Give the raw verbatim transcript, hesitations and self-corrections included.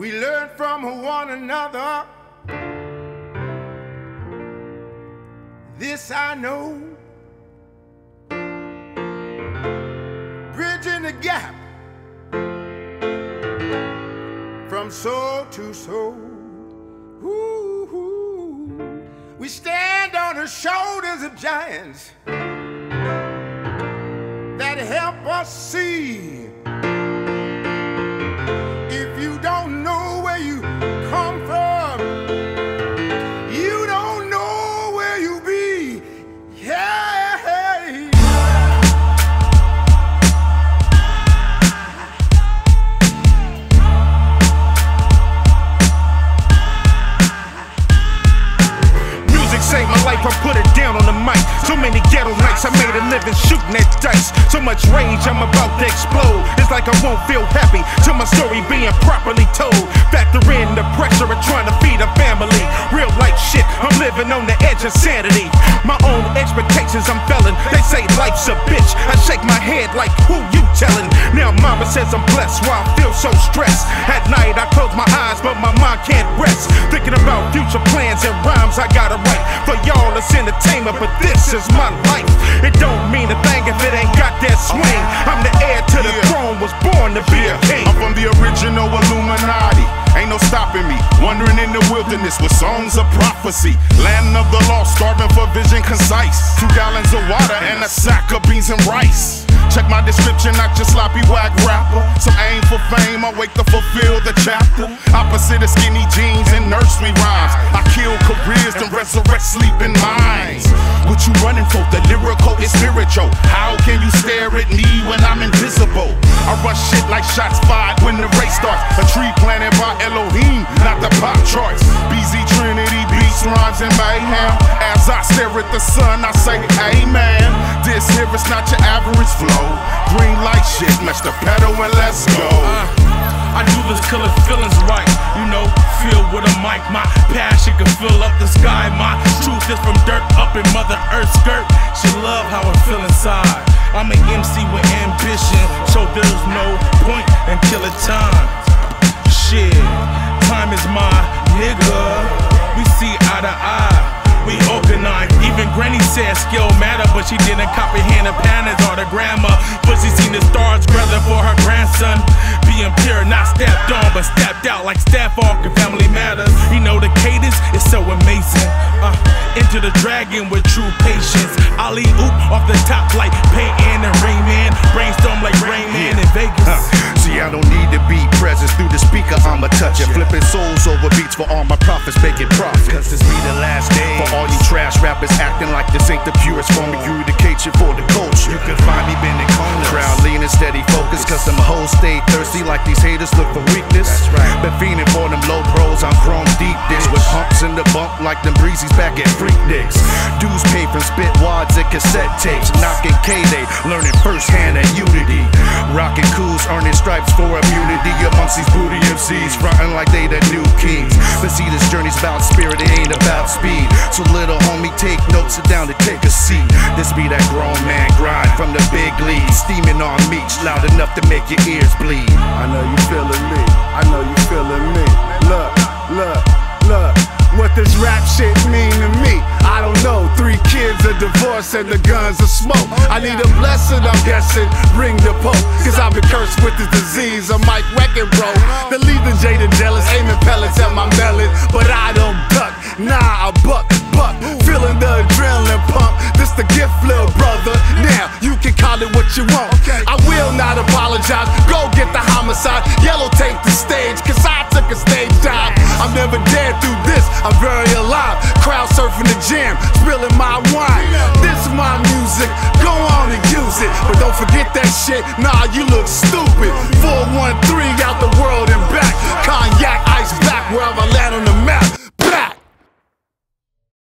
We learn from one another. This I know. Bridging the gap from soul to soul. Ooh, we stand on the shoulders of giants that help us see. If you don't know where you come from, you don't know where you be. Hey, music saved my life. I put it down on the mic. So many ghetto nights, I made a living shooting at dice. So much rage, I'm about to explode. It's like I won't feel happy till my story being properly told. Factor in the pressure of trying to feed a family. Real life shit, I'm living on the edge of sanity. My own expectations, I'm failing. They say life's a bitch. I shake my head like, who you telling? Now mama says I'm blessed, why I feel so stressed. At night I close my eyes, but my mind can't rest. Thinking about future plans and rhymes I gotta write. For y'all it's entertainment, but this is my life. It don't mean a thing if it ain't got that swing. I'm the heir to the yeah. throne, was born to be yeah. a king. I'm from the original Illuminati. Ain't no stopping me. Wandering in the wilderness with songs of prophecy. Land of the lost, starving for vision concise. Two gallons of water and a sack of beans and rice. Check my description, not your sloppy whack rapper. So aim for fame, I wait to fulfill the chapter. Opposite of skinny jeans and nursery rhymes. I kill careers, then resurrect sleeping minds. What you running for? The lyrical is spiritual. How can you stare at me when I'm invisible? I rush shit like shots fired when the race starts. A tree planted by Elohim, not the pop charts. B Z Trinity beats, rhymes, and mayhem. As I stare at the sun, I say amen. This here is not your average flow. Green light shit, match the pedal and let's go. uh, I do this till it feelings right. You know, feel with a mic. My passion can fill up the sky. My truth is from dirt up in Mother Earth's skirt. She love how I feel inside. I'm an M C with ambition, so there's no point until it's time. Shit, time is my nigga. We see eye to eye, we organize. Even Granny said skill matter, but she didn't comprehend the patterns or the grammar. But she seen the stars brother for her grandson. Being pure, not stepped on, but stepped out like Stafford in Family Matters. You know the cadence is so amazing. Uh, into the dragon with true patience. Ali oop off the top like Peyton and Rayman. Brainstorm like Rayman yeah. in Vegas. Huh. See, I don't need to be present through the speaker. I'ma touch it. Yeah. Flipping souls over beats for all my prophets making profit. Cause this be the last day for all you trash rappers acting like this ain't the purest form of communication for the culture. You can find me bending corners, crowd leaning, steady focus. Cause them hoes stay thirsty like these haters look for weakness. That's right. Been fiending for them low pros, I'm chrome deep dish. With humps in the bump like them breezes back at Freak Dicks. Dudes pay from spit wads and cassette tapes. Knocking K-Day, learning firsthand at Unity. Rocking cools, earning stripes for immunity. Amongst these booty M Cs, fronting like they the new kings. But see, this journey's about spirit, it ain't about speed. So little homie, take notes, sit down and take a seat. This be that grown man grind from the big leagues, steaming on meats, loud enough to make your ears bleed. I know you feeling me, I know you feeling me. Look, look, look, what does rap shit mean to me? I don't know, three kids, a divorce, and the guns are smoke. I need a blessing, I'm guessing, bring the pope. Cause I've been cursed with this disease, I'm Mike Wrecking Bro. The leader jaded jealous, aiming pellets at my melon. But I don't duck, nah, I buck. Buck, feeling the adrenaline pump. This the gift, little brother. Now you can call it what you want. I will not apologize. Go get the homicide. Yellow tape the stage, cause I took a stage dive. I'm never dead through this, I'm very alive. Crowd surfing the jam, spilling my wine. This is my music, go on and use it. But don't forget that shit, nah, you look stupid. four one three out the world and back. Cognac, ice back, wherever I land on the